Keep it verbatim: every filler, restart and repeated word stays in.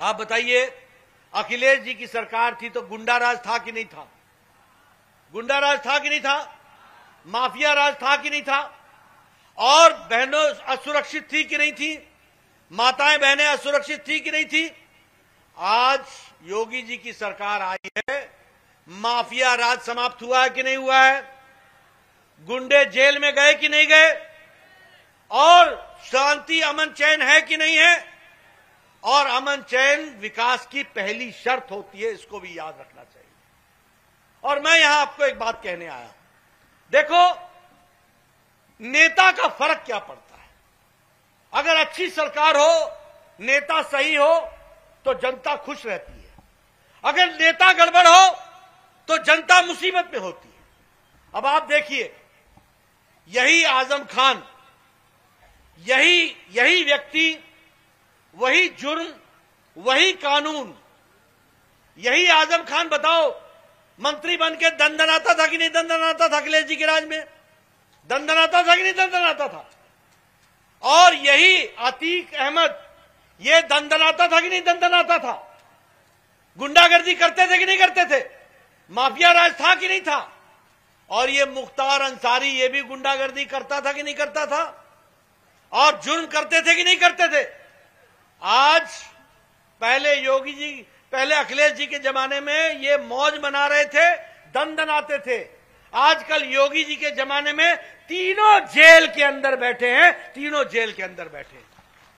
आप बताइए, अखिलेश जी की सरकार थी तो गुंडाराज था कि नहीं था? गुंडाराज था कि नहीं था? माफिया राज था कि नहीं था? और बहनों असुरक्षित थी कि नहीं थी? माताएं बहनें असुरक्षित थी कि नहीं थी? आज योगी जी की सरकार आई है, माफिया राज समाप्त हुआ है कि नहीं हुआ है? गुंडे जेल में गए कि नहीं गए? और शांति अमन चैन है कि नहीं है? और अमन चैन विकास की पहली शर्त होती है, इसको भी याद रखना चाहिए। और मैं यहां आपको एक बात कहने आया हूं, देखो नेता का फर्क क्या पड़ता है। अगर अच्छी सरकार हो, नेता सही हो तो जनता खुश रहती है, अगर नेता गड़बड़ हो तो जनता मुसीबत में होती है। अब आप देखिए, यही आजम खान, यही यही व्यक्ति, वही जुर्म, वही कानून। यही आजम खान बताओ मंत्री बन के दंदनाता था कि नहीं दंदनाता था? अखिलेश जी के राज में दंदनाता था कि नहीं दंदनाता था? और यही आतीक अहमद, ये दंदनाता था कि नहीं दंदनाता था? गुंडागर्दी करते थे कि नहीं करते थे? माफिया राज था कि नहीं था? और ये मुख्तार अंसारी, ये भी गुंडागर्दी करता था कि नहीं करता था? और जुर्म करते थे कि नहीं करते थे? आज पहले योगी जी, पहले अखिलेश जी के जमाने में ये मौज मना रहे थे, दंदनाते थे। आजकल योगी जी के जमाने में तीनों जेल के अंदर बैठे हैं, तीनों जेल के अंदर बैठे हैं।